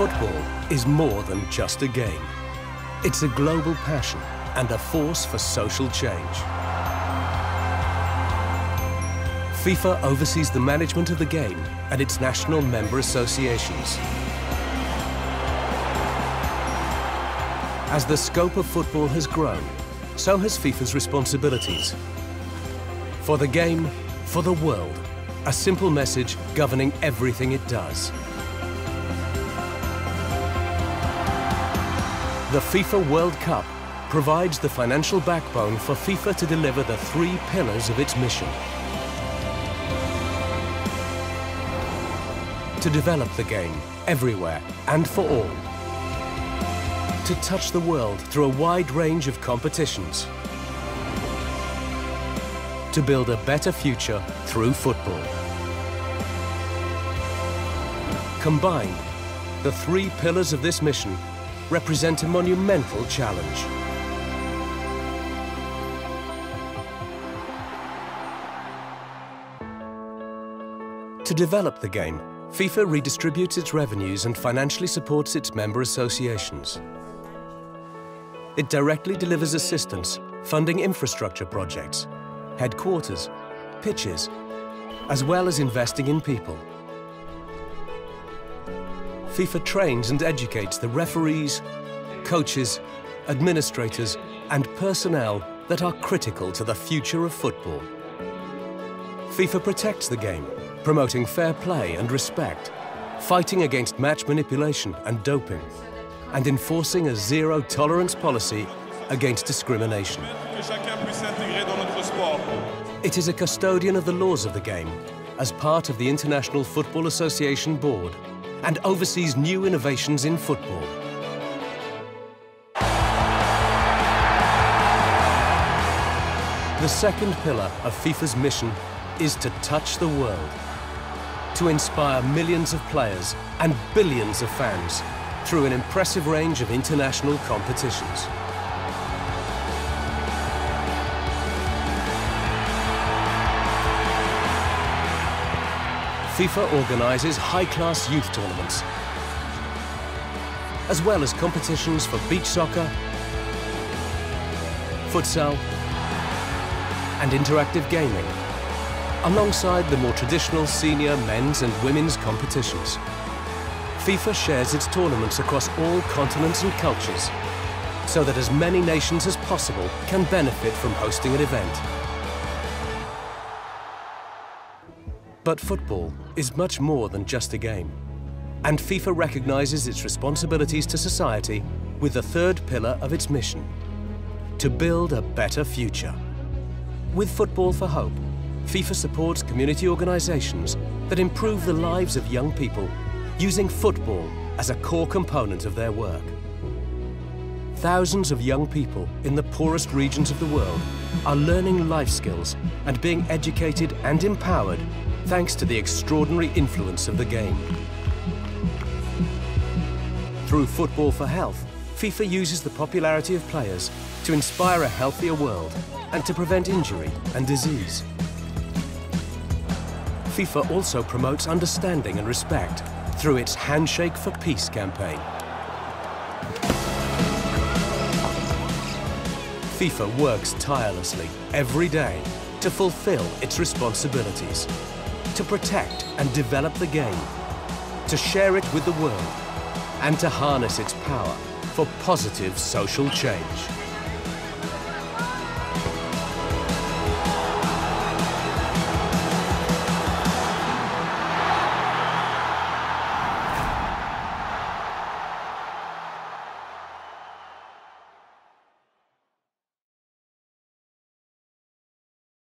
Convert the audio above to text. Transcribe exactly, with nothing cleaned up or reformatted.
Football is more than just a game. It's a global passion and a force for social change. FIFA oversees the management of the game and its national member associations. As the scope of football has grown, so has FIFA's responsibilities. For the game, for the world, a simple message governing everything it does. The FIFA World Cup provides the financial backbone for FIFA to deliver the three pillars of its mission. To develop the game everywhere and for all. To touch the world through a wide range of competitions. To build a better future through football. Combined, the three pillars of this mission represent a monumental challenge. To develop the game, FIFA redistributes its revenues and financially supports its member associations. It directly delivers assistance, funding infrastructure projects, headquarters, pitches, as well as investing in people. FIFA trains and educates the referees, coaches, administrators, and personnel that are critical to the future of football. FIFA protects the game, promoting fair play and respect, fighting against match manipulation and doping, and enforcing a zero-tolerance policy against discrimination. It is a custodian of the laws of the game as part of the International Football Association Board, and oversees new innovations in football. The second pillar of FIFA's mission is to touch the world, to inspire millions of players and billions of fans through an impressive range of international competitions. FIFA organises high-class youth tournaments, as well as competitions for beach soccer, futsal, and interactive gaming, alongside the more traditional senior men's and women's competitions. FIFA shares its tournaments across all continents and cultures, so that as many nations as possible can benefit from hosting an event. But football is much more than just a game, and FIFA recognises its responsibilities to society with the third pillar of its mission, to build a better future. With Football for Hope, FIFA supports community organisations that improve the lives of young people using football as a core component of their work. Thousands of young people in the poorest regions of the world are learning life skills and being educated and empowered thanks to the extraordinary influence of the game. Through Football for Health, FIFA uses the popularity of players to inspire a healthier world and to prevent injury and disease. FIFA also promotes understanding and respect through its Handshake for Peace campaign. FIFA works tirelessly every day to fulfill its responsibilities, to protect and develop the game, to share it with the world, and to harness its power for positive social change.